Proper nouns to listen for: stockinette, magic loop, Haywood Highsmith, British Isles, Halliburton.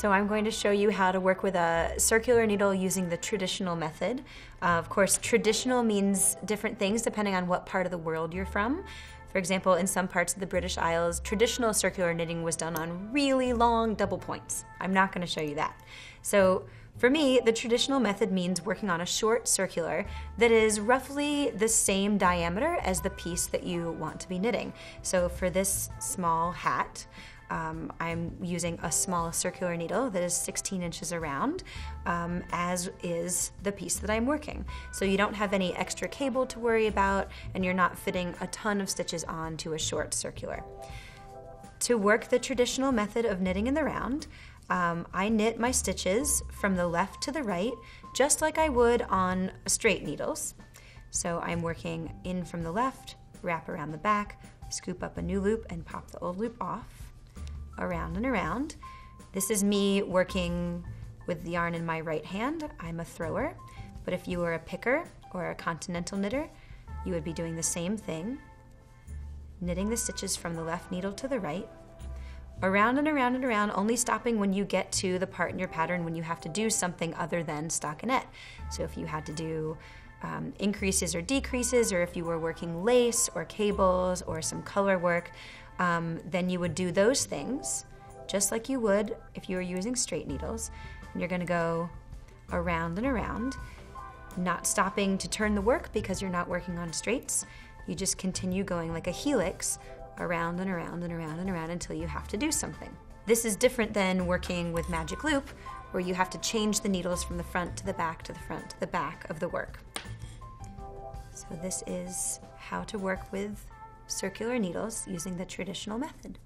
So I'm going to show you how to work with a circular needle using the traditional method. Of course, traditional means different things depending on what part of the world you're from. For example, in some parts of the British Isles, traditional circular knitting was done on really long double points. I'm not going to show you that. So for me, the traditional method means working on a short circular that is roughly the same diameter as the piece that you want to be knitting. So for this small hat, I'm using a small circular needle that is 16 inches around, as is the piece that I'm working. So you don't have any extra cable to worry about, and you're not fitting a ton of stitches onto a short circular. To work the traditional method of knitting in the round, I knit my stitches from the left to the right, just like I would on straight needles. So I'm working in from the left, wrap around the back, scoop up a new loop and pop the old loop off. Around and around. This is me working with the yarn in my right hand. I'm a thrower, but if you were a picker or a continental knitter, you would be doing the same thing, knitting the stitches from the left needle to the right, around and around and around, only stopping when you get to the part in your pattern when you have to do something other than stockinette. So if you had to do increases or decreases, or if you were working lace or cables or some color work, then you would do those things just like you would if you were using straight needles. And you're going to go around and around, not stopping to turn the work because you're not working on straights. You just continue going like a helix around and around and around and around until you have to do something. This is different than working with magic loop, where you have to change the needles from the front to the back to the front to the back of the work. So this is how to work with circular needles using the traditional method.